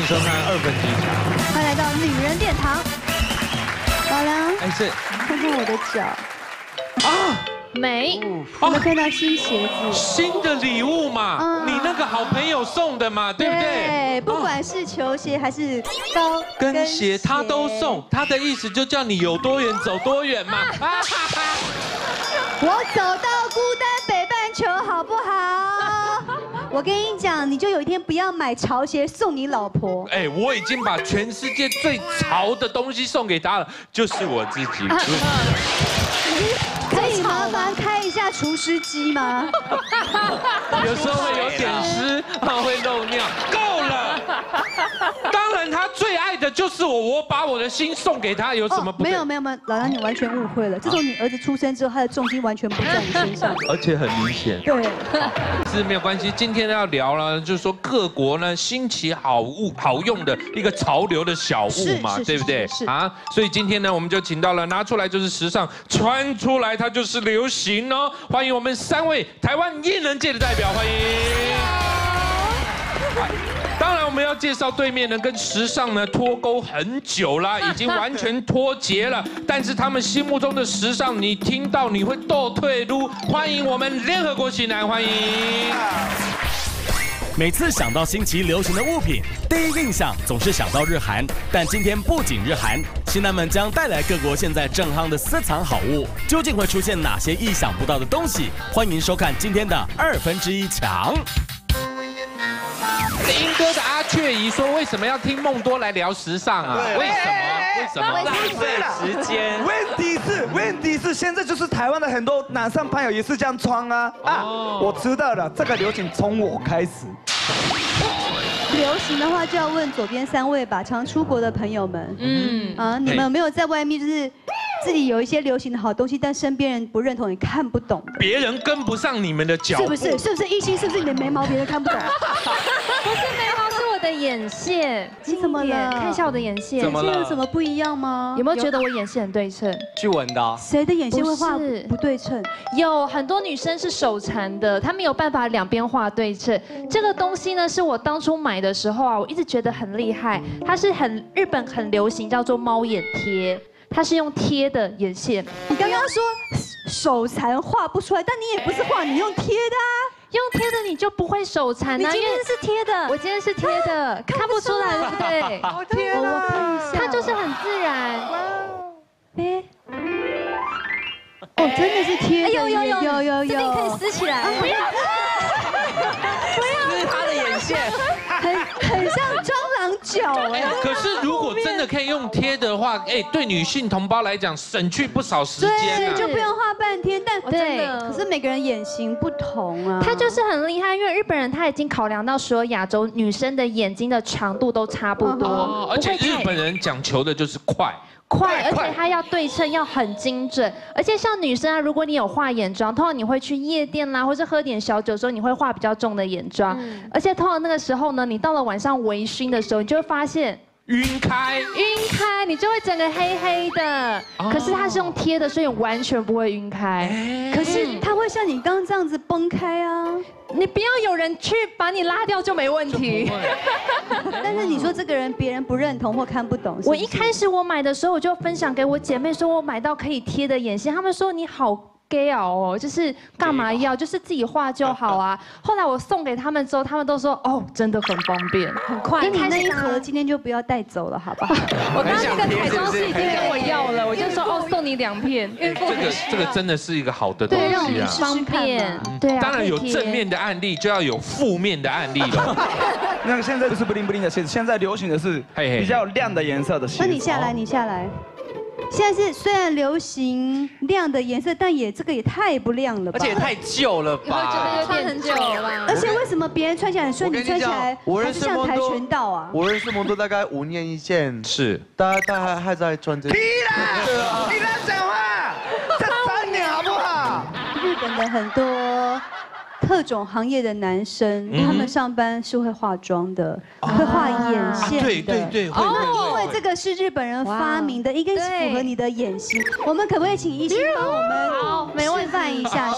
欢迎收看2分机场，欢迎来到女人殿堂。老梁，哎，是看看我的脚啊，美，我们看到新鞋子，新的礼物嘛，你那个好朋友送的嘛，对不对？对，不管是球鞋还是高跟鞋，他都送。他的意思就叫你有多远走多远嘛。我走到孤单北半球，好不好？ 我跟你讲，你就有一天不要买潮鞋送你老婆。哎，我已经把全世界最潮的东西送给她了，就是我自己。可以麻烦开一下除湿机吗？有时候会有点湿，会漏尿。够了！当然，她最爱的就是我，我把我的心送给她，有什么不对？没有，老梁你完全误会了。自从你儿子出生之后，他的重心完全不在你身上，而且很明显。对，是没有关系。今天 要聊了，就是说各国呢兴起好用的一个潮流的小物嘛，对不对？啊，所以今天呢，我们就请到了拿出来就是时尚，穿出来它就是流行哦。欢迎我们3位台湾艺人界的代表，欢迎。 当然，我们要介绍对面呢，跟时尚呢脱钩很久啦，已经完全脱节了。但是他们心目中的时尚，你听到你会倒退路。欢迎我们联合国型男，欢迎。每次想到新奇流行的物品，第一印象总是想到日韩。但今天不仅日韩，型男们将带来各国现在正夯的私藏好物，究竟会出现哪些意想不到的东西？欢迎收看今天的2分之1强。 英哥的阿雀姨说：“为什么要听梦多来聊时尚啊？为什么？浪费时间。问题是现在就是台湾的很多男生朋友也是这样穿啊啊！我知道了，这个流行从我开始。流行的话就要问左边3位吧，常出国的朋友们，你们有没有在外面就是？” 自己有一些流行的好东西，但身边人不认同，也看不懂。别人跟不上你们的脚，是不是？一心是不是你的眉毛别人看不懂？不是眉毛，是我的眼线。你怎么了？看一下我的眼线，眼线有什么不一样吗？有没有觉得我眼线很对称？去纹的。谁的眼线会画不对称？有很多女生是手残的，她没有办法两边画对称。这个东西呢，是我当初买的时候啊，我一直觉得很厉害。它是日本很流行，叫做猫眼贴。 它是用贴的眼线。你刚刚说手残画不出来，但你也不是画，你用贴的啊，用贴的你就不会手残啊。你今天是贴的，我今天是贴的，看不出来对不对？好贴啊！它就是很自然。哎，哦，真的是贴的，有，这边可以撕起来。不要，不要，撕他的眼线，很像蟑螂脚哎。可是如果 真的可以用贴的话，哎，对女性同胞来讲，省去不少时间，就不用画半天。但对，可是每个人眼型不同啊。他就是很厉害，因为日本人他已经考量到所有亚洲女生的眼睛的长度都差不多，而且日本人讲求的就是快，而且它要对称，要很精准。而且像女生啊，如果你有画眼妆，通常你会去夜店啦，或是喝点小酒的时候，你会画比较重的眼妆。而且通常那个时候呢，你到了晚上微醺的时候，你就会发现。 晕开，你就会整个黑黑的。可是它是用贴的，所以完全不会晕开。可是它会像你刚刚这样子崩开啊！你不要有人去把你拉掉就没问题。但是你说这个人别人不认同或看不懂，我一开始我买的时候我就分享给我姐妹，说我买到可以贴的眼线，她们说你好。 gay 哦，就是干嘛要，就是自己画就好啊。后来我送给他们之后，他们都说哦，真的很方便，很快。那你那一盒今天就不要带走了，好不好？我刚刚那个彩妆师已经跟我要了，我就说哦，送你2片。这个真的是一个好的东西啊，对，让你方便。对啊，当然有正面的案例，就要有负面的案例了。那个现在不是 bling bling 的鞋子，现在流行的是比较亮的颜色的鞋子。那你下来。 现在是虽然流行亮的颜色，但这个也太不亮了吧，而且也太旧了吧，穿很久了。而且为什么别人穿起来很顺，你穿起来还是像跆拳道啊？我认识梦多大概5年以前，是，他还在穿这。屁啦！你乱讲话，这3年好不好？日本的很多。 特种行业的男生，他们上班是会化妆的，会画眼线的。对，因为这个是日本人发明的，应该是符合你的眼型。我们可不可以请一心帮我们没问题一下。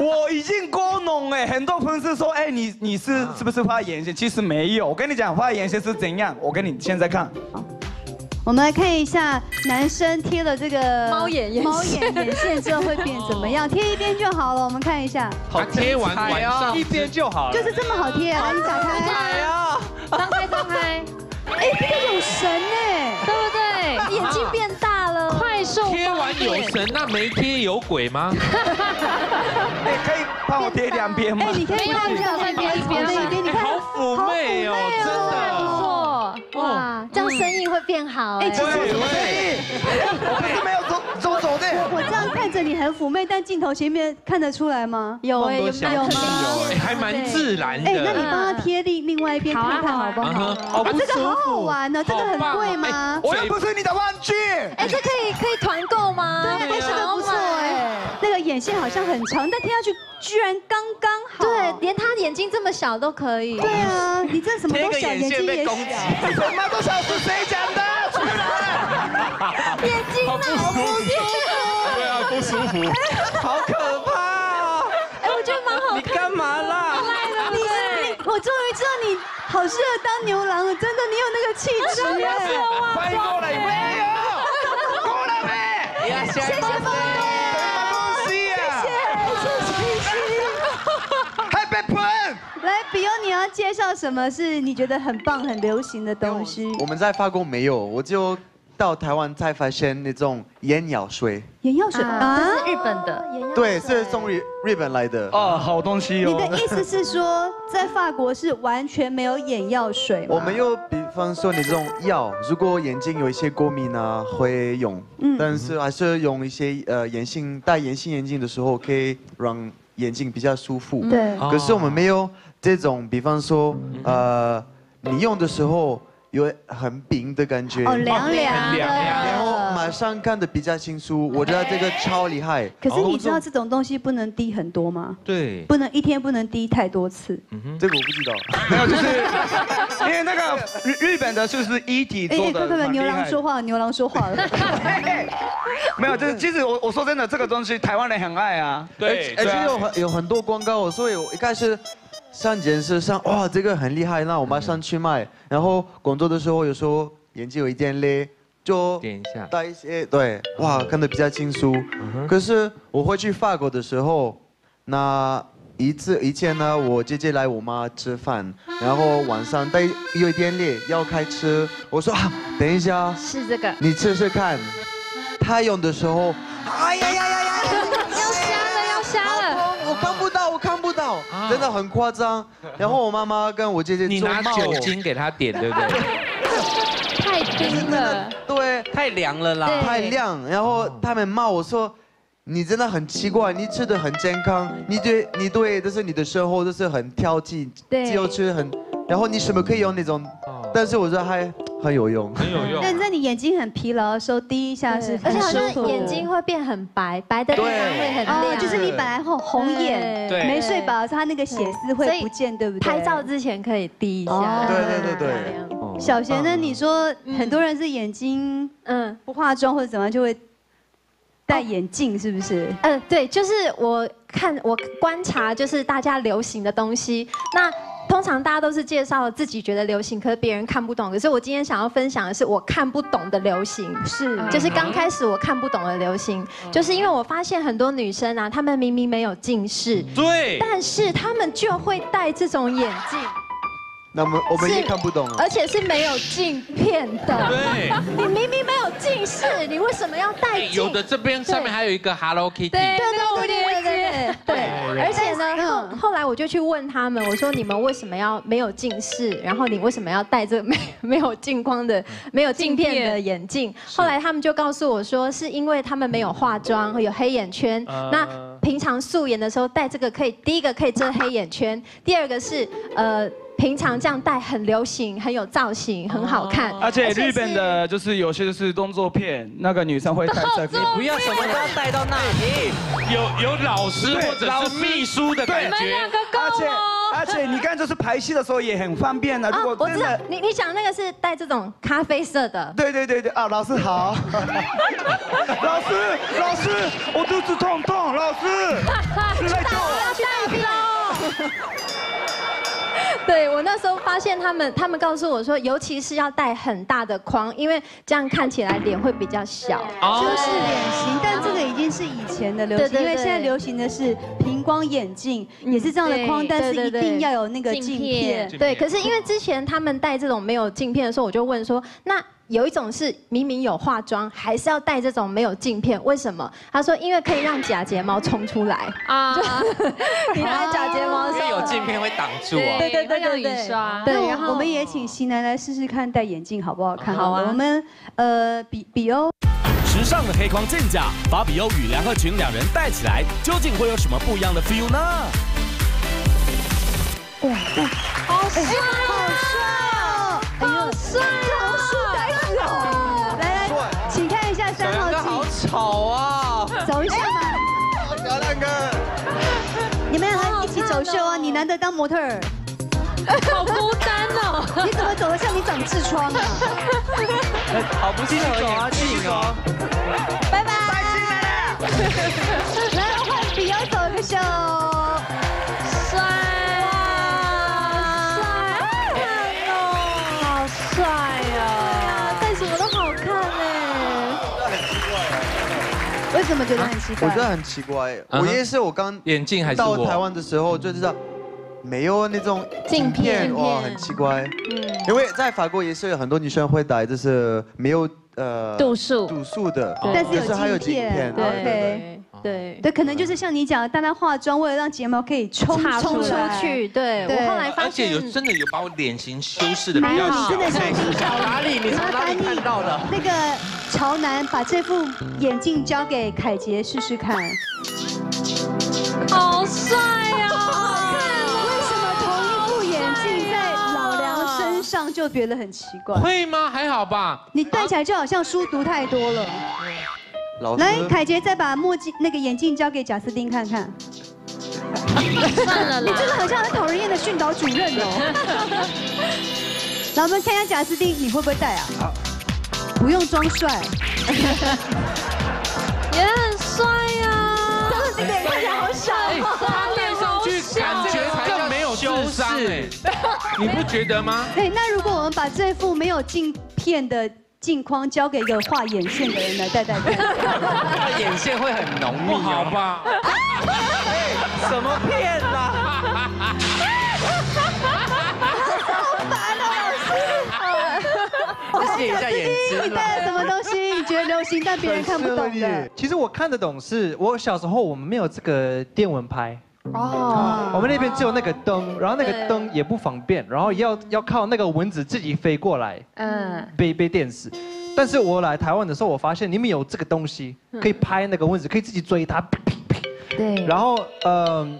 我已经够浓哎，很多粉丝说哎，你是不是画眼线？其实没有，我跟你讲画眼线是怎样，我跟你现在看。 我们来看一下，男生贴了这个猫眼眼线之后会变怎么样？贴一边就好了，我们看一下。好贴完晚上一边就好了，就是这么好贴啊！来，你打开。哎呀，张开。哎，这个有神哎，对不对？眼睛变大了，快速。贴完有神，那没贴有鬼吗？哎，可以帮我贴两边吗？哎，你可以看一下这边，这边你看，好妩媚哦，真的。 哇，这样生意会变好哎！我没有走的。我这样看着你很妩媚，但镜头前面看得出来吗？有哎，有吗？还蛮自然的。哎，那你帮他贴另外一边看看好不好？啊，这个好好玩呢，这个很贵吗？我又不是你的玩具。哎，这可以团购吗？对，哎，这个不错哎。那个眼线好像很长，但贴下去居然刚刚好。对，连他眼睛这么小都可以。对啊，你这什么都小，眼睛也小。 什么都想是谁讲的？出来！眼睛好不舒服，对啊，不舒服，好可怕啊！哎，我觉得蛮好看。你干嘛啦？我终于知道你好适合当牛郎了，真的，你有那个气质耶！欢迎过来，没有，过来呗！谢谢宝贝，谢谢，还被喷。 来，比欧，你要介绍什么是你觉得很棒、很流行的东西？我们在法国没有，我就到台湾才发现那种眼药水。眼药水啊，这是日本的。对，是从日本来的。哦，好东西哦。你的意思是说，在法国是完全没有眼药水？我们有，比方说你这种药，如果眼睛有一些过敏啊，会用，但是还是用一些戴隐形眼镜的时候，可以让眼睛比较舒服。对。可是我们没有。 这种，比方说，你用的时候有很冰的感觉，哦，凉，然后马上看得比较清楚，我觉得这个超厉害。可是你知道这种东西不能滴很多吗？对，不能一天不能滴太多次。嗯哼，这个我不知道。没有，就是因为那个日本的就是一体做的。对，牛郎说话了。没有，就是其实我说真的，这个东西台湾人很爱啊。对，而且有很多广告，所以我一开始。 上电视上，哇，这个很厉害，那我马上去卖。然后工作的时候，有时候眼睛有一点累，就点一下，带一些，对，哇，看得比较清楚。可是我回去法国的时候，那以前呢，我姐姐来我妈吃饭，然后晚上带有一点累，要开吃，我说啊，等一下，是这个，你吃吃看。她用的时候，哎呀呀呀呀，要瞎了，我看不到，我看不到。 真的很夸张，然后我妈妈跟我姐姐你拿酒精给她点，对不对？太冰了，对，太凉了啦，太凉。然后他们骂我说：“你真的很奇怪，你吃的很健康，你对，就是你的生活就是很挑剔，只有吃很，然后你什么可以用那种，但是我觉得还很有用，很有用。但在你眼睛很疲劳的时候滴一下是，而且好像眼睛会变很白，白的地方会很亮，就是你本来红眼，没睡饱，它那个血丝会不见，对不对？拍照之前可以滴一下。对。小贤呢，你说很多人是眼睛不化妆或者怎么样就会戴眼镜，是不是？对，就是我观察就是大家流行的东西那。 通常大家都是介绍自己觉得流行，可是别人看不懂。可是我今天想要分享的是我看不懂的流行，是就是刚开始我看不懂的流行，就是因为我发现很多女生啊，她们明明没有近视，对，但是她们就会戴这种眼镜。 那么我们也看不懂，而且是没有镜片的。对，你明明没有近视，你为什么要戴镜？有的这边上面还有一个 Hello Kitty。对，而且呢，后来我就去问他们，我说你们为什么要没有近视？然后你为什么要戴这没有镜框的、没有镜片的眼镜？后来他们就告诉我说，是因为他们没有化妆，有黑眼圈。那平常素颜的时候戴这个可以，第一个可以遮黑眼圈，第二个是平常这样戴很流行，很有造型，很好看。而且日本的就是有些就是动作片，那个女生会戴这个。不要什么都要戴到那里。有老师或者是秘书的感觉。你们两个够吗？而且你看，就是排戏的时候也很方便的。如果真的，你想那个是带这种咖啡色的。对对对对啊，老师好。老师，我肚子痛，老师。来救我！要去看病哦。 对，我那时候发现他们告诉我说，尤其是要戴很大的框，因为这样看起来脸会比较小，就是脸型。但这个已经是以前的流行，因为现在流行的是平光眼镜，也是这样的框，但是一定要有那个镜片。对，可是因为之前他们戴这种没有镜片的时候，我就问说，那有一种是明明有化妆，还是要戴这种没有镜片，为什么？他说因为可以让假睫毛冲出来啊，你看假睫毛是有镜片会挡住啊。对对对。 要雨刷，对，然后我们也请席南来试试看戴眼镜好不好看？好啊，我们比欧时尚的黑框镜架，把比欧与梁鹤群两人戴起来，究竟会有什么不一样的 feel 呢？哇，好帅，好帅，好帅，好帅，好帅！来来，请看一下三号镜，好吵啊！走一下嘛，小亮哥，你们来一起走秀啊！你难得当模特儿。 好孤单哦！你怎么走得像你长痔疮啊？好不幸福啊，幸福！拜拜！来，换比欧走一个秀，帅！帅！好帅哦！对啊，戴什么都好看哎。为什么觉得很奇怪？我觉得很奇怪，我也是，我刚眼镜还是到台湾的时候就知道。 没有那种镜片，哇，很奇怪。嗯，因为在法国也是有很多女生会戴，就是没有度数的，但是有镜片。对对对，可能就是像你讲的，大家化妆为了让睫毛可以冲出去。对，我后来发现，而且有真的有把我脸型修饰的比较小，真的是小哪里？你从哪里看到的？那个潮男把这副眼镜交给凯杰试试看，好帅啊！ 上就觉得很奇怪，会吗？还好吧。你戴起来就好像书读太多了。来，凯杰再把墨镜那个眼镜交给贾斯汀看看。算了，你真的很像很讨人厌的训导主任哦。来，我们看一下贾斯汀，你会不会戴啊？不用装帅，也很帅啊。这个也看起来好小啊。戴上去感觉更没有智商哎。 你不觉得吗？对，那如果我们把这副没有镜片的镜框交给一个画眼线的人来戴戴看，画眼线会很浓密，好吧？什么片啊？好烦啊，老师！谢谢一下眼睛。你戴了什么东西？你觉得流行但别人看不懂的？其实我看得懂，是我小时候我们没有这个电蚊拍。 哦，我们那边只有那个灯，然后那个灯也不方便，然后要靠那个蚊子自己飞过来，嗯，被电死。但是我来台湾的时候，我发现你们有这个东西，可以拍那个蚊子，可以自己追它，对。然后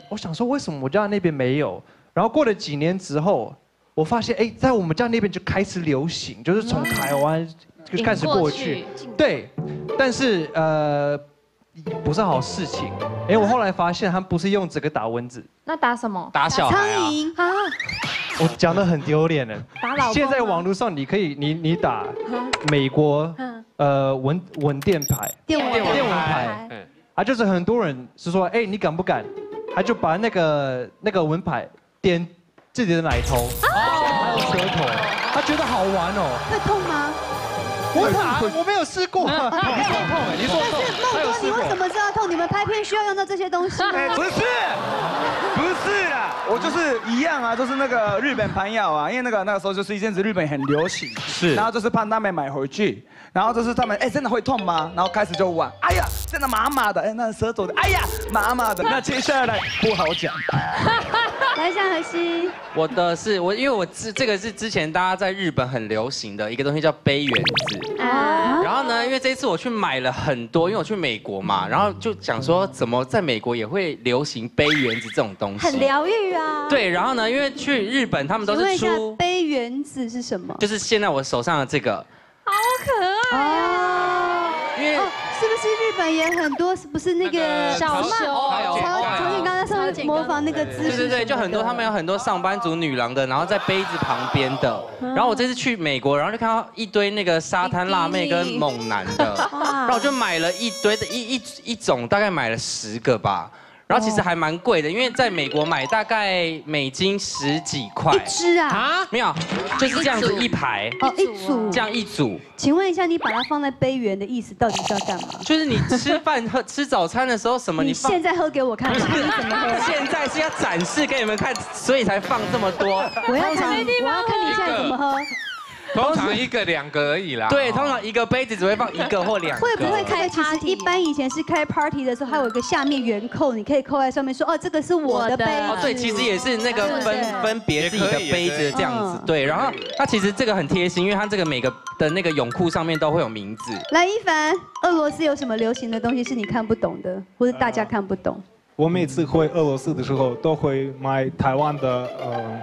我想说为什么我家那边没有？然后过了几年之后，我发现哎，在我们家那边就开始流行，就是从台湾就开始过去，对。但是不是好事情，哎，我后来发现他们不是用这个打蚊子，那打什么？打小孩啊！我讲得很丢脸了。打老公。现在网络上你可以，你打美国蚊电牌，电蚊牌，啊，就是很多人是说，哎，你敢不敢？他就把那个蚊牌点自己的奶头，还有舌头，他觉得好玩哦。会痛吗？ 我没有试过，很痛哎！你说痛，但是梦哥，你为什么知道痛？你们拍片需要用到这些东西吗？不是啦，我就是一样啊，就是那个日本朋友啊，因为那个时候就是一阵子日本很流行，是，然后就是帮他们买回去，然后就是他们哎真的会痛吗？然后开始就玩，哎呀真的麻麻的，哎那舌头的，哎呀麻麻的，那接下来不好讲。来一下何西，我的是我，因为我这个是之前大家在日本很流行的一个东西叫杯原子。 啊，然后呢？因为这一次我去买了很多，因为我去美国嘛，然后就想说怎么在美国也会流行杯原子这种东西，很疗愈啊。对，然后呢，因为去日本他们都是出杯原子是什么？就是现在我手上的这个，好可爱啊！因为是不是日本也很多？是不是那个小曼？乔，你刚才上面模仿那个姿势。对对对，就很多他们有很多上班族女郎的，然后在杯子旁边的。然后我这次去美国，然后就看到一堆那个沙滩辣妹跟猛男的，然后我就买了一堆的一种，大概买了10个吧。 然后其实还蛮贵的，因为在美国买大概美金10几块。一支啊？啊，没有，就是这样子一排。哦，一组。这样一组。请问一下，你把它放在杯缘的意思到底是要干嘛？就是你吃饭喝吃早餐的时候什么？你现在喝给我看。不是，现在是要展示给你们看，所以才放这么多。我要看你现在怎么喝。 通常1个2个而已啦。对，通常一个杯子只会放1个或2个。会不会开party？其实一般以前是开 party 的时候，还有一个下面圆扣，你可以扣在上面说哦，这个是我的杯。哦，对，其实也是那个分别自己的杯子这样子。对，然后它其实这个很贴心，因为它这个每个的那个泳裤上面都会有名字。来，一凡，俄罗斯有什么流行的东西是你看不懂的，或者大家看不懂？ 我每次回俄罗斯的时候，都会买台湾的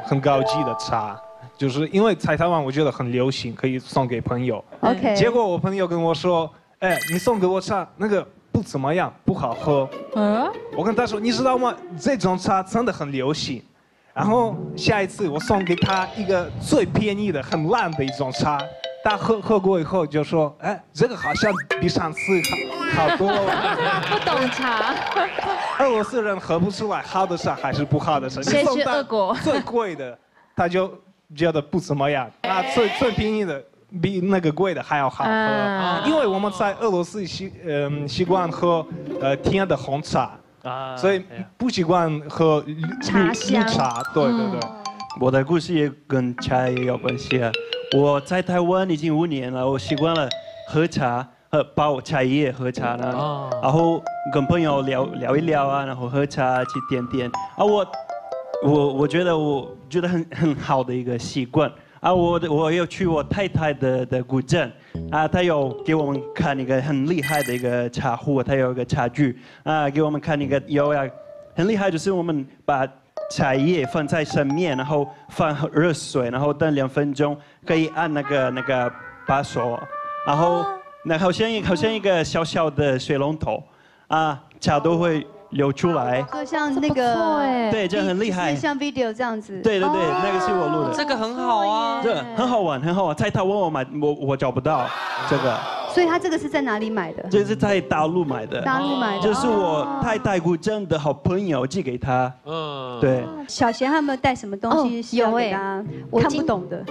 很高级的茶。 就是因为在台湾我觉得很流行，可以送给朋友。OK。结果我朋友跟我说：“哎，你送给我茶，那个不怎么样，不好喝。”嗯。我跟他说：“你知道吗？这种茶真的很流行。”然后下一次我送给他一个最便宜的、很烂的一种茶，他喝过以后就说：“哎，这个好像比上次好多了。”不懂茶。俄罗斯人喝不出来好的茶还是不好的茶。谁去俄国？最贵的，他就。 觉得不怎么样，那最便宜的比那个贵的还要好喝，因为我们在俄罗斯习惯喝甜的红茶，所以不习惯喝绿茶。对对对，我的故事也跟茶也有关系啊。我在台湾已经5年了，我习惯了喝茶，泡茶叶喝茶呢，然后跟朋友聊一聊啊，然后喝茶去点点啊我觉得很好的一个习惯啊！我有去我太太的古镇啊，她有给我们看一个很厉害的一个茶壶，她有一个茶具啊，给我们看一个很厉害，就是我们把茶叶放在上面，然后放热水，然后等2分钟，可以按那个把手，然后那好像一个小小的水龙头啊，茶都会。 流出来，就像那个，对，这很厉害，像 video 这样子。对对对，那个是我录的。这个很好啊，这很好玩，很好玩。在台湾我买，我找不到这个。所以他这个是在哪里买的？这是在大陆买的。大陆买的。就是我太太古镇的好朋友寄给他。嗯，对。小贤他有没有带什么东西？有哎，我看不懂的。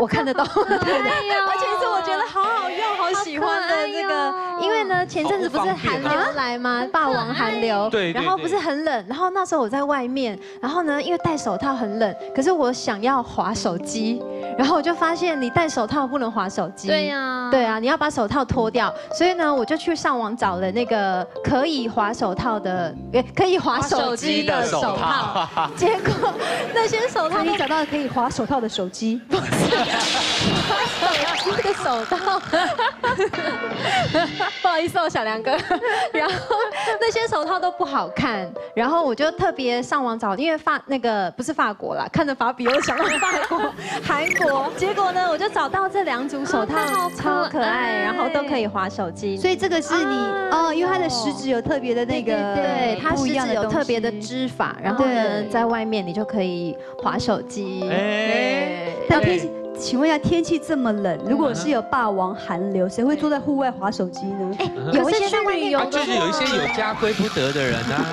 我看得到。而且是我觉得好好用，好喜欢的这个，因为呢前阵子不是寒流来吗？霸王寒流。 对，然后不是很冷，然后那时候我在外面，然后呢，因为戴手套很冷，可是我想要滑手机，然后我就发现你戴手套不能滑手机。对呀，对啊，你要把手套脱掉，所以呢，我就去上网找了那个可以滑手套的，可以滑手机的手套，结果那些手套你找到可以滑手套的手机，不是滑手机的手套，不好意思哦，小梁哥，然后那些手套都。 都不好看，然后我就特别上网找，因为不是法国啦，看着法比又想到法国、韩国，结果呢，我就找到这2组手套，超可爱，然后都可以滑手机。所以这个是你哦，因为它的食指有特别的那个，对，它食指有特别的织法，然后呢，在外面你就可以滑手机。哎，但天气，请问一下，天气这么冷，如果是有霸王寒流，谁会坐在户外滑手机呢？哎，有一些在外面有，就是有一些有家归不得。 的人啊，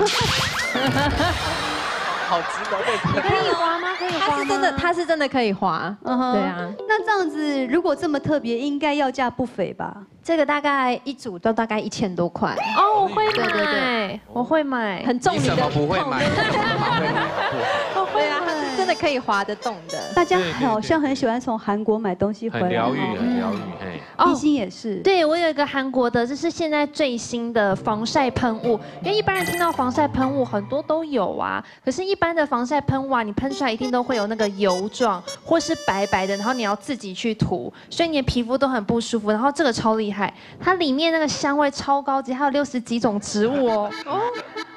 好值得被你可以滑吗？可以滑吗？他是真的可以滑，对啊。那这样子，如果这么特别，应该要价不菲吧？这个大概1组都大概1000多块。哦，我会买，对对对，我会买，很重你的。不会买？我会啊，它是真的可以滑得动的。大家好像很喜欢从韩国买东西回来，很疗愈，哎，一心也是。对，我有一个韩国的，这是现在最新的防晒喷雾，因为一般人听到防晒喷雾很多都有啊，可是一般的防晒喷雾啊，你喷出来一定都会有那个油状或是白白的，然后你要自己去涂，所以你的皮肤都很不舒服。然后这个超厉害。 它里面那个香味超高级，还有60几种植物哦，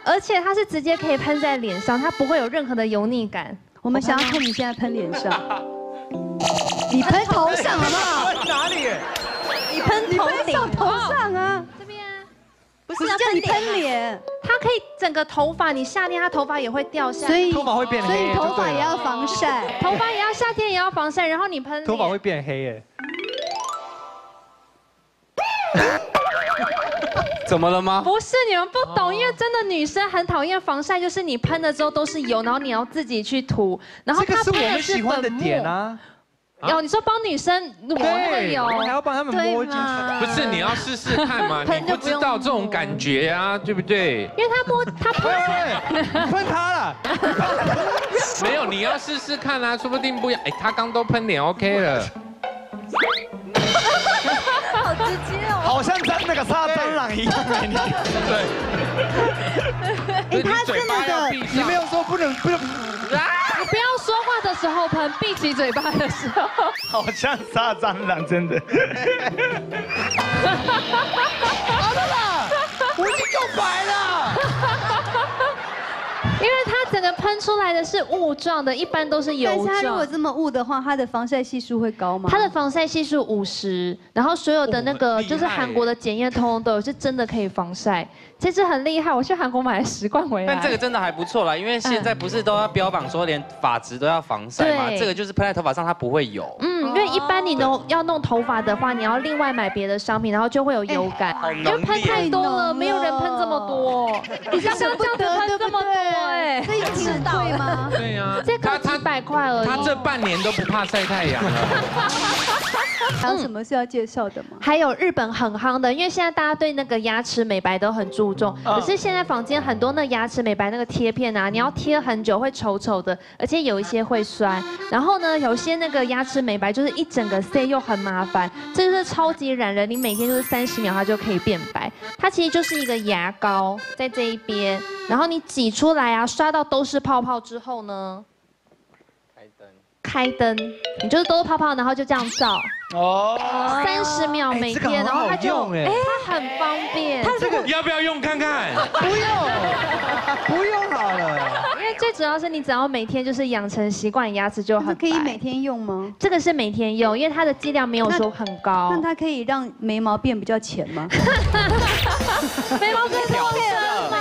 而且它是直接可以喷在脸上，它不会有任何的油腻感。我们想要看你现在喷脸上，你喷头上好不好？喷哪里？你喷头上啊？这边啊？不是，叫你喷脸。它可以整个头发，你夏天它头发也会掉下来，所以头发会变黑，所以头发也要防晒，头发也要夏天也要防晒，然后你喷头发会变黑耶。怎么了吗？不是你们不懂，因为真的女生很讨厌防晒，就是你喷了之后都是油，然后你要自己去涂，然后它喷的是粉末。 哦，你说帮女生抹那个油，还要帮他们摸进去，不是你要试试看嘛？你不知道这种感觉啊，对不对？因为他摸他喷，喷他了，没有，你要试试看啊，说不定不要。哎，他刚都喷脸 OK 了，好直接哦，好像在那个杀蟑螂一样，对，哎，他是那个，你没有说不能。 不要说话的时候喷，闭起嘴巴的时候，好像杀蟑螂，真的。好了啦，我已经够白了。因为它整个喷出来的是雾状的，一般都是油状。但是它如果这么雾的话，它的防晒系数会高吗？它的防晒系数50，然后所有的那个就是韩国的检验通通都有，是真的可以防晒。 这支很厉害，我去韩国买了10罐回来。但这个真的还不错啦，因为现在不是都要标榜说连发质都要防晒嘛？这个就是喷在头发上，它不会油。嗯，因为一般你都要弄头发的话，你要另外买别的商品，然后就会有油感。因为喷太多了，没有人喷这么多。你像这样子喷这么多，哎，这挺贵吗？对呀，这个几百块而已。他这半年都不怕晒太阳了。还有什么是要介绍的吗？还有日本很夯的，因为现在大家对那个牙齿美白都很注重，可是现在坊间很多那牙齿美白那个贴片啊，你要贴很久会丑丑的，而且有一些会酸。然后呢，有些那个牙齿美白就是一整个 C 又很麻烦，这就是超级染人，你每天就是30秒它就可以变白。它其实就是一个牙膏在这一边，然后你挤出来啊，刷到都是泡泡之后呢，开灯，你就是都是泡泡，然后就这样照。 哦，30秒每天，然后它就，哎，它很方便。它这个要不要用看看？不用，不用好了。因为最主要是你只要每天就是养成习惯，牙齿就很。可以每天用吗？这个是每天用，因为它的剂量没有说很高。那它可以让眉毛变比较浅吗？眉毛变多了吗？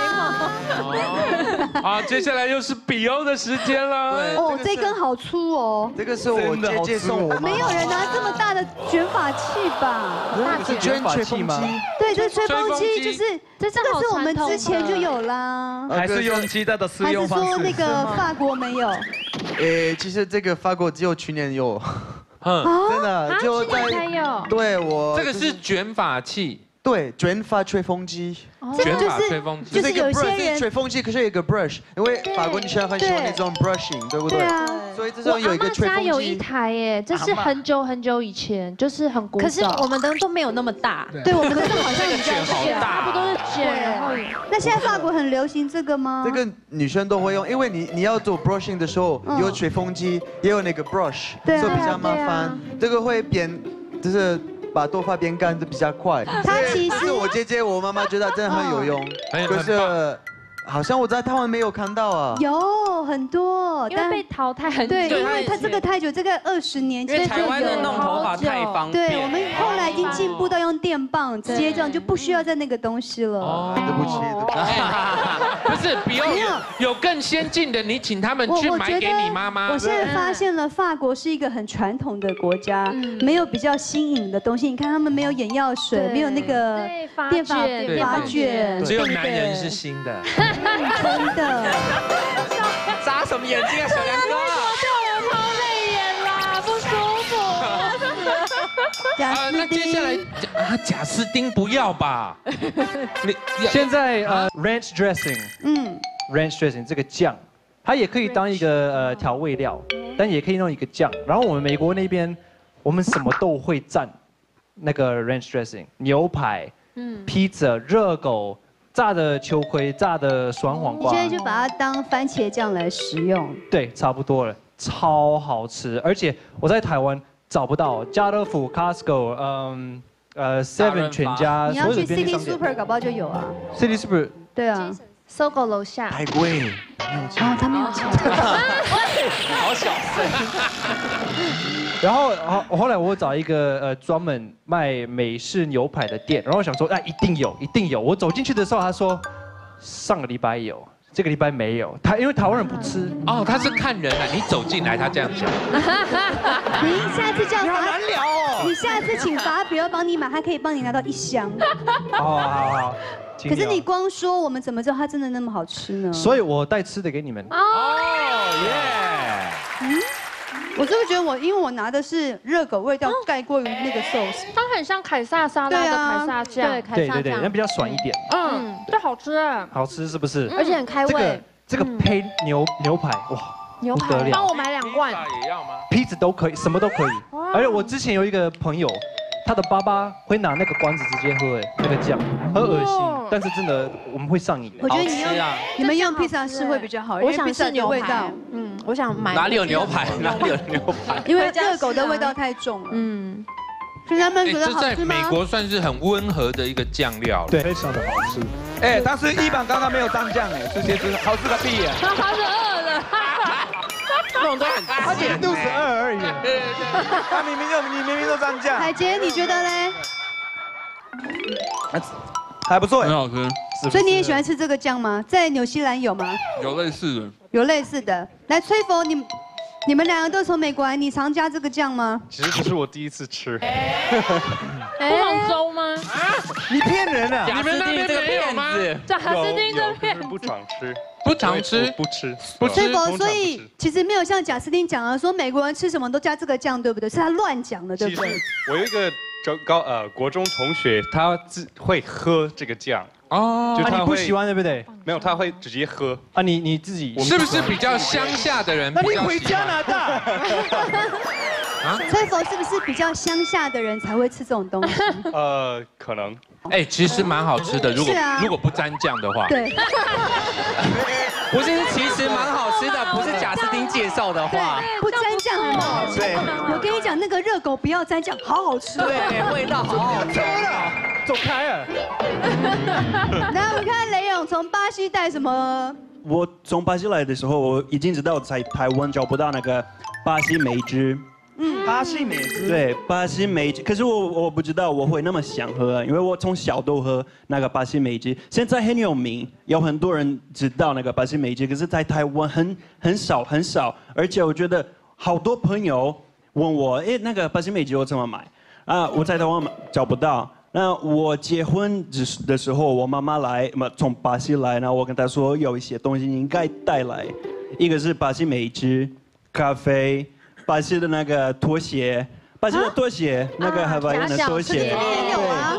好，接下来又是比欧的时间了。哦，这根好粗哦。这个是我姐姐送我。没有人拿这么大的。 卷发器吧，大是卷发器吗？对，这吹风机就是，这是我们之前就有啦。还是用现在的使用方式？还是说那个法国没有？其实这个法国只有去年有，真的就在。去年有。对我。这个是卷发器。对，卷发吹风机。卷发吹风机。就是有些人吹风机，可是有一个 brush， 因为法国女生很喜欢那种 brushing， 对不对？ 所以这时候有一个吹风机，我阿嬤家有一台耶，这是很久很久以前，就是很古早。可是我们的都没有那么大，对我们的好像比较小，差不多是卷。然后那现在法国很流行这个吗？这个女生都会用，因为你要做 brushing 的时候，有吹风机，也有那个 brush， 所以比较麻烦。这个会变，就是把头发变干的比较快。它其实我姐姐、我妈妈觉得真的很有用，就是。 好像我在台湾没有看到啊，有很多，因为被淘汰很久，对，因为它这个太久，这个20年前就有。因为台湾的弄头发太方便，对，我们后来已经进步到用电棒，直接这样就不需要再那个东西了。哦，对不起，对不起，不是，比欧有更先进的，你请他们去买给你妈妈。我现在发现了，法国是一个很传统的国家，没有比较新颖的东西。你看他们没有眼药水，没有那个电发卷，只有男人是新的。 真的，眨什么眼睛啊，小梁哥！我超累眼啦，不舒服。那接下来贾斯汀不要吧？现在ranch dressing，ranch dressing 这个酱，它也可以当一个调味料，但也可以弄一个酱。然后我们美国那边，我们什么都会蘸那个 ranch dressing， 牛排、披萨、热狗。 炸的秋葵，炸的酸黄瓜，你现在就把它当番茄酱来食用。对，差不多了，超好吃。而且我在台湾找不到，家乐福、Costco， Seven 全家，你要去 City Super 搞不好就有啊。City Super。对啊，搜狗楼下。太贵，没有钱。啊，他没有钱。好小声。 然后后来我找一个专门卖美式牛排的店，然后我想说，一定有，一定有。我走进去的时候，他说，上个礼拜有，这个礼拜没有。他因为台湾人不吃哦，他是看人啊，你走进来他这样讲。你下次叫法，难聊哦。你下次请法比要帮你买，他可以帮你拿到一箱。哦，好好。可是你光说，我们怎么知道它真的那么好吃呢？所以我带吃的给你们。哦耶！嗯。 我真的觉得我，因为我拿的是热狗味道盖过于那个 sauce， 它很像凯撒沙拉的凯撒酱，对凯撒酱，对对对，那比较爽一点。嗯，这好吃，好吃是不是？而且很开胃。这个配牛排，哇，牛排，帮我买2罐。也要吗？披子都可以，什么都可以。而且我之前有一个朋友，他的爸爸会拿那个罐子直接喝，哎，那个酱很恶心，但是真的我们会上瘾。我觉得你们用披萨是会比较好，因为披萨的味道，嗯。 我想买哪里有牛排？哪里有牛排？因为热狗的味道太重了。嗯，所以他们觉得好吃吗？这在美国算是很温和的一个酱料了，对，非常的好吃。哎，但是一版刚刚没有蘸酱哎，这些真好吃个屁呀！他是饿了，这种都很，他只是肚子饿而已。对对对，他明明都蘸酱。海杰，你觉得嘞？还不错，很好吃。所以你也喜欢吃这个酱吗？在纽西兰有吗？有类似的。 有类似的，来崔佛，你们两个都从美国来，你常加这个酱吗？其实不是我第一次吃，广州吗？啊，你骗人啊！你们那边的骗子，贾斯汀这骗子，不常吃。崔佛，所以其实没有像贾斯汀讲啊，说美国人吃什么都加这个酱，对不对？是他乱讲的，对不对？其实我有一个国中同学，他会喝这个酱。 哦，你不喜欢对不对？没有，他会直接喝啊。你自己是不是比较乡下的人？那你回加拿大。崔佛是不是比较乡下的人才会吃这种东西？可能。哎，其实蛮好吃的，如果不沾酱的话。对。不是，其实蛮好吃的，不是贾斯汀介绍的话。不沾酱很好吃。我跟你讲，那个热狗不要沾酱，好好吃。对，味道好好吃。 走开啊！那我们看雷勇从巴西带什么？我从巴西来的时候，我已经知道在台湾找不到那个巴西梅汁。嗯，巴西梅汁。对，巴西梅汁。可是我不知道我会那么想喝，因为我从小都喝那个巴西梅汁。现在很有名，有很多人知道那个巴西梅汁，可是在台湾很少。而且我觉得好多朋友问我，哎，那个巴西梅汁我怎么买？啊，我在台湾找不到。 那我结婚的时候，我妈妈来，从巴西来，然后我跟她说有一些东西你应该带来，一个是巴西梅汁、咖啡，巴西的那个拖鞋，巴西的拖鞋，那个海湾的拖鞋，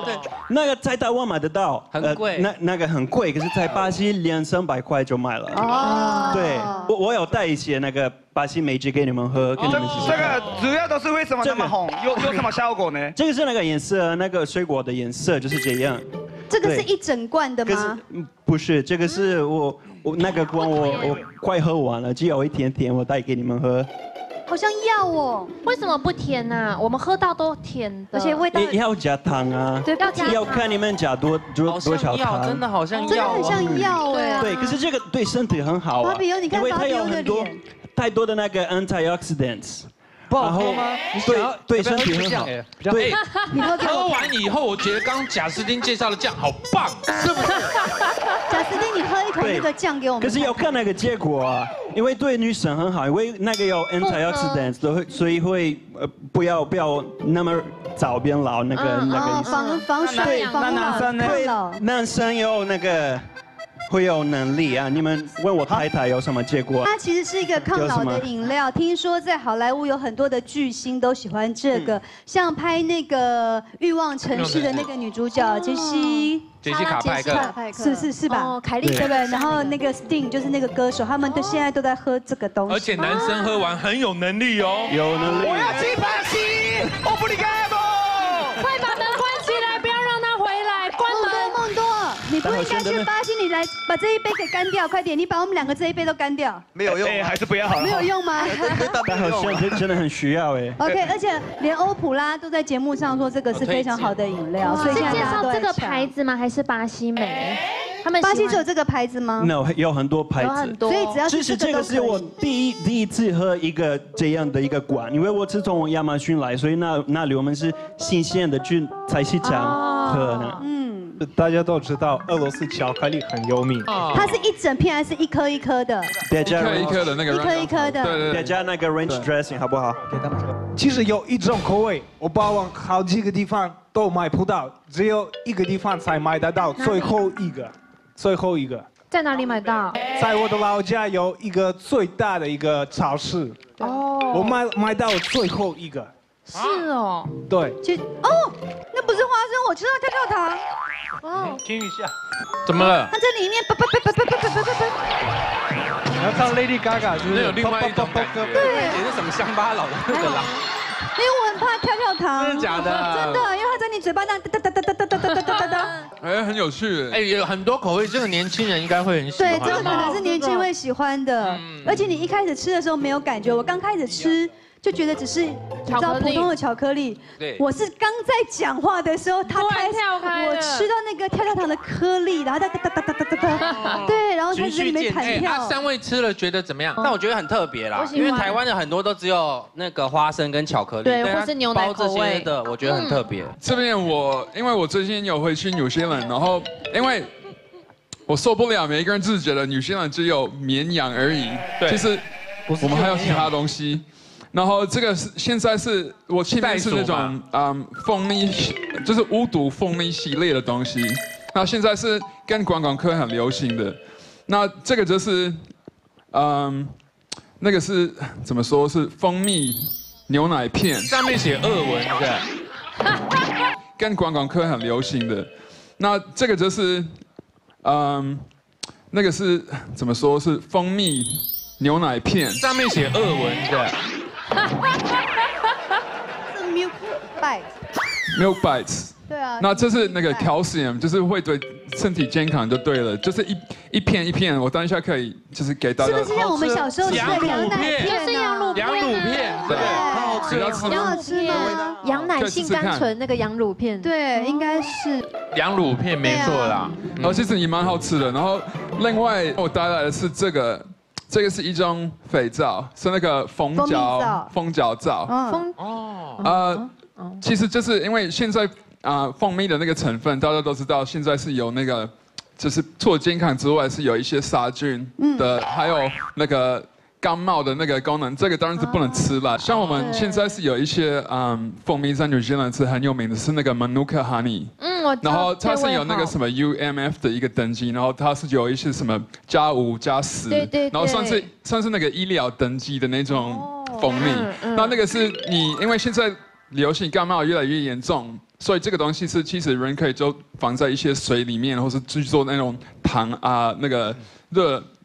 对，那个在台湾买得到，很贵，那个很贵，可是在巴西200-300块就买了。哦，对，我有带一些那个。 巴西梅汁给你们喝，给你们试试。这个主要都是为什么这么红？有什么效果呢？这个是那个颜色，那个水果的颜色就是这样。这个是一整罐的吗？不是，这个是我那个罐我快喝完了，只有一点点，我带给你们喝。好像要哦，为什么不甜呢？我们喝到都甜的，而且味道要加糖啊。对，要加。要看你们加多少糖。真的好像要，真的很像药哎。对，可是这个对身体很好啊。因为它有很多。 太多的那个 antioxidants， 不好喝吗？对身体很好。对，喝完以后，我觉得刚贾斯汀介绍的酱好棒，是不是？贾斯汀，你喝一口那个酱给我们。可是要看那个结果啊，因为对女生很好，因为那个有 antioxidants， 所以会不要那么早变老那个意思。防衰老。那男生呢？男生有那个。 会有能力啊！你们问我太太有什么结果？它其实是一个抗老的饮料。听说在好莱坞有很多的巨星都喜欢这个，像拍那个《欲望城市》的那个女主角杰西卡派克，是吧？哦，凯莉对不对？然后那个 Sting 就是那个歌手，他们都现在都在喝这个东西。而且男生喝完很有能力哦，有能力。我要去巴西，我不理解不？快把门关起来，不要让他回来，关门。梦多，你不应该去巴西。 你来把这一杯给干掉，快点！你把我们两个这一杯都干掉，没有用，还是不要好了。没有用吗？但好像真的很需要哎。OK， 而且连欧普拉都在节目上说这个是非常好的饮料，所以现在大家都在抢。是介绍这个牌子吗？还是巴西美？他们巴西只有这个牌子吗 ？No， 有很多牌子，有很多。所以只要是这个是我第一次喝一个这样的一个馆，因为我是从亚马逊来，所以那里我们是新鲜的去菜市场喝的。嗯。大家都知道，俄罗斯巧克力很有名。它是一整片还是一颗一颗的？一颗一颗的那个。一颗一颗的。对对。再加那个 ranch dressing 好不好？给他们说。其实有一种口味，我包往好几个地方都买不到，只有一个地方才买得到，最后一个，最后一个。 在哪里买到？在我的老家有一个最大的一个超市，哦，我买到最后一个。是哦。对。就哦，那不是花生，我吃到跳跳糖。哦。听一下。怎么了？它这里面叭叭叭叭叭叭叭叭。你要唱 Lady Gaga 是不是？有另外一种感觉。对。你是什么乡巴佬那个啦？因为我很怕跳跳糖。真的假的？真的，因为它在你嘴巴那哒哒哒哒哒哒哒哒哒哒。 哎，很有趣哎，有很多口味，这个年轻人应该会很喜欢。对，这个可能是年轻会喜欢的，而且你一开始吃的时候没有感觉，我刚开始吃就觉得只是你知道普通的巧克力。对，我是刚在讲话的时候，它开始我吃到那个跳跳糖的颗粒，然后哒哒哒哒哒哒哒，对，然后它就没弹跳。三位吃了觉得怎么样？但我觉得很特别啦，因为台湾的很多都只有那个花生跟巧克力，对，或是牛奶口味的，我觉得很特别。这边我因为我最近有回去纽西兰。 然后，因为我受不了每一个人自己觉得纽西兰只有绵羊而已，其实我们还有其他东西。然后这个是现在是我现在是那种蜂蜜，就是无毒蜂蜜系列的东西。那现在是跟观光客很流行的。那这个就是那个是怎么说是蜂蜜牛奶片，上面写俄文对，跟观光客很流行的。 那这个就是，那个是怎么说？是蜂蜜牛奶片，上面写俄文的。是 milk bites。milk bites。对啊。那这是那个 calcium， 就是会对身体健康就对了，就是一片一片，我等一下可以就是给大家。是不是像我们小时候吃的羊奶片？就是羊乳片。羊乳片。对。好好吃。很好吃吗？ 羊奶性甘醇那个羊乳片，对，应该是羊乳片没错啦。然后其实也蛮好吃的。然后另外我带来的是这个，这个是一种肥皂，是那个蜂胶皂。其实就是因为现在蜂蜜的那个成分大家都知道，现在是有那个，就是除了健康之外是有一些杀菌的，还有那个。 感冒的那个功能，这个当然是不能吃了。像我们现在是有一些蜂蜜在纽西兰是很有名的，是那个 Manuka Honey。嗯，我知道。然后它是有那个什么 UMF 的一个等级，然后它是有一些什么+5+10，对对。然后算是那个医疗等级的那种蜂蜜。那个是你因为现在流行感冒越来越严重，所以这个东西是其实人可以就放在一些水里面，或是去做那种糖那个。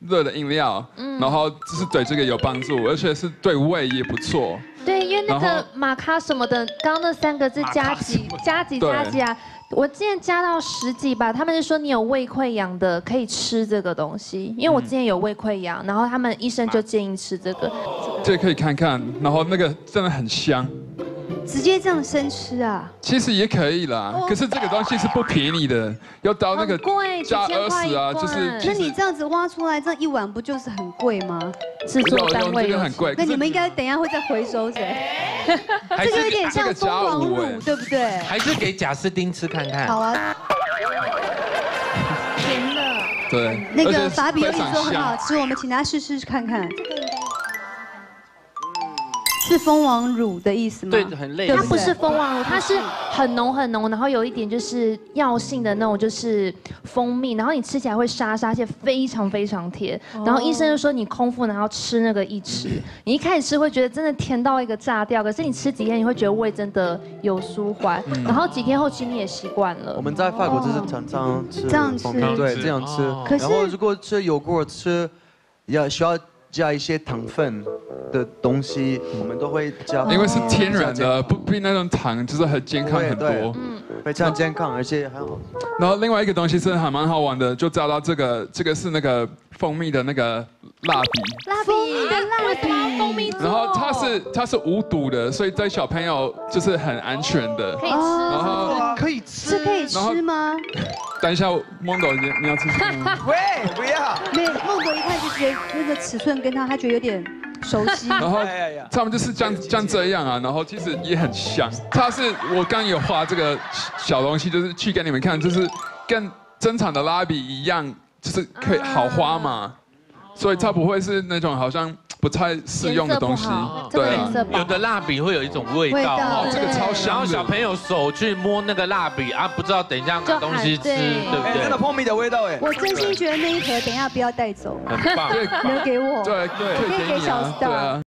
热的饮料，然后就是对这个有帮助，而且是对胃也不错。对，因为那个玛卡什么的，刚刚那三个字加几啊，我之前加到10几吧。他们是说你有胃溃疡的可以吃这个东西，因为我之前有胃溃疡，然后他们医生就建议吃这个。这可以看看，然后那个真的很香。 直接这样生吃啊？其实也可以啦，可是这个东西是不便宜的，要到那个+20啊，就是。那你这样子挖出来，这一碗不就是很贵吗？制作单位很贵。那你们应该等一下会再回收着。这个有点像蜂王乳，对不对？还是给贾斯汀吃看看。好啊。甜的。对。那个法比欧说很好吃，我们请他试试看看。 是蜂王乳的意思吗？对，很类似。它不是蜂王乳，它是很浓很浓，然后有一点就是药性的那种，就是蜂蜜，然后你吃起来会沙沙，而且非常非常甜。然后医生就说你空腹然后吃那个一吃，你一开始吃会觉得真的甜到一个炸掉，可是你吃几天你会觉得胃真的有舒缓，然后几天后其实你也习惯了。我们在法国就是常常吃这样吃，对，这样吃。然后如果吃油果吃，要需要。 加一些糖分的东西，我们都会加，因为是天然的，不比那种糖就是很健康很多，非常健康，而且很好。然后另外一个东西是还蛮好玩的，就加到这个是那个蜂蜜的那个蜡笔，蜂蜜，然后它是无毒的，所以对小朋友就是很安全的，可以吃，然后可以吃，是可以吃吗？ 等一下，孟狗，你要吃什么？喂，不要。没，孟狗一看就觉得那个尺寸跟他觉得有点熟悉。然后他们就是这样啊，然后其实也很香。它是我刚有画这个小东西，就是去给你们看，就是跟正常的蜡笔一样，就是可以好花嘛，所以它不会是那种好像不太适用的东西。对，有的蜡笔会有一种味道，这个超香。然后小朋友手去摸那个蜡笔啊，不知道等一下拿东西吃，对不对？真的蜂蜜的味道哎！我真心觉得那一盒等一下不要带走，很棒，留给我，对，可以给小 star。